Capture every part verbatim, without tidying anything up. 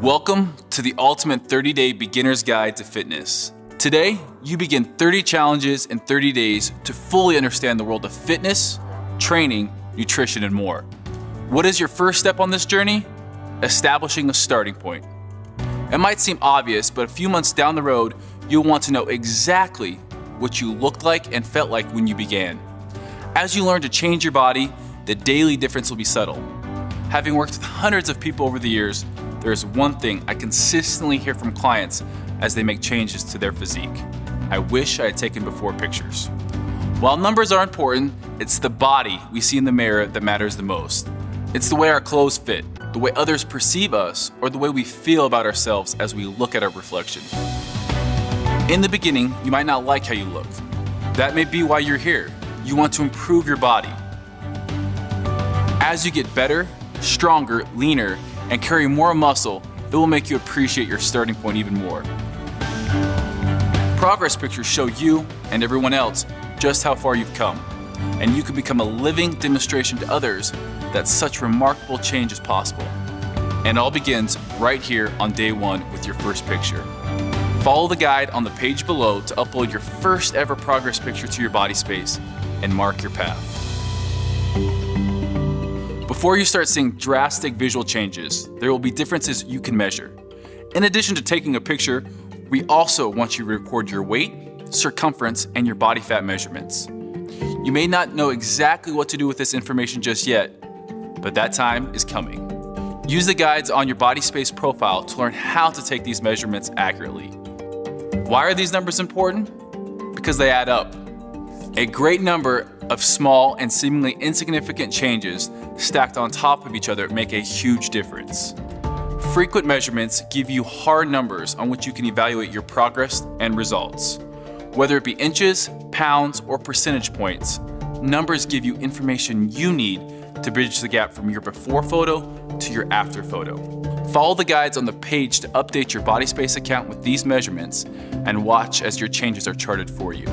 Welcome to the Ultimate thirty day Beginner's Guide to Fitness. Today, you begin thirty challenges in thirty days to fully understand the world of fitness, training, nutrition, and more. What is your first step on this journey? Establishing a starting point. It might seem obvious, but a few months down the road, you'll want to know exactly what you looked like and felt like when you began. As you learn to change your body, the daily difference will be subtle. Having worked with hundreds of people over the years, there is one thing I consistently hear from clients as they make changes to their physique. I wish I had taken before pictures. While numbers are important, it's the body we see in the mirror that matters the most. It's the way our clothes fit, the way others perceive us, or the way we feel about ourselves as we look at our reflection. In the beginning, you might not like how you look. That may be why you're here. You want to improve your body. As you get better, stronger, leaner, and carry more muscle, it will make you appreciate your starting point even more. Progress pictures show you and everyone else just how far you've come, and you can become a living demonstration to others that such remarkable change is possible. And all begins right here on day one with your first picture. Follow the guide on the page below to upload your first ever progress picture to your BodySpace and mark your path. Before you start seeing drastic visual changes, there will be differences you can measure. In addition to taking a picture, we also want you to record your weight, circumference, and your body fat measurements. You may not know exactly what to do with this information just yet, but that time is coming. Use the guides on your BodySpace profile to learn how to take these measurements accurately. Why are these numbers important? Because they add up. A great number of small and seemingly insignificant changes stacked on top of each other make a huge difference. Frequent measurements give you hard numbers on which you can evaluate your progress and results. Whether it be inches, pounds, or percentage points, numbers give you information you need to bridge the gap from your before photo to your after photo. Follow the guides on the page to update your BodySpace account with these measurements and watch as your changes are charted for you.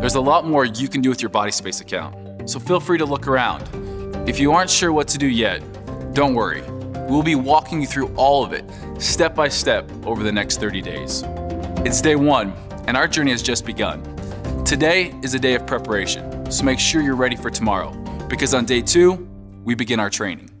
There's a lot more you can do with your BodySpace account, so feel free to look around. If you aren't sure what to do yet, don't worry. We'll be walking you through all of it, step by step, over the next thirty days. It's day one, and our journey has just begun. Today is a day of preparation, so make sure you're ready for tomorrow, because on day two, we begin our training.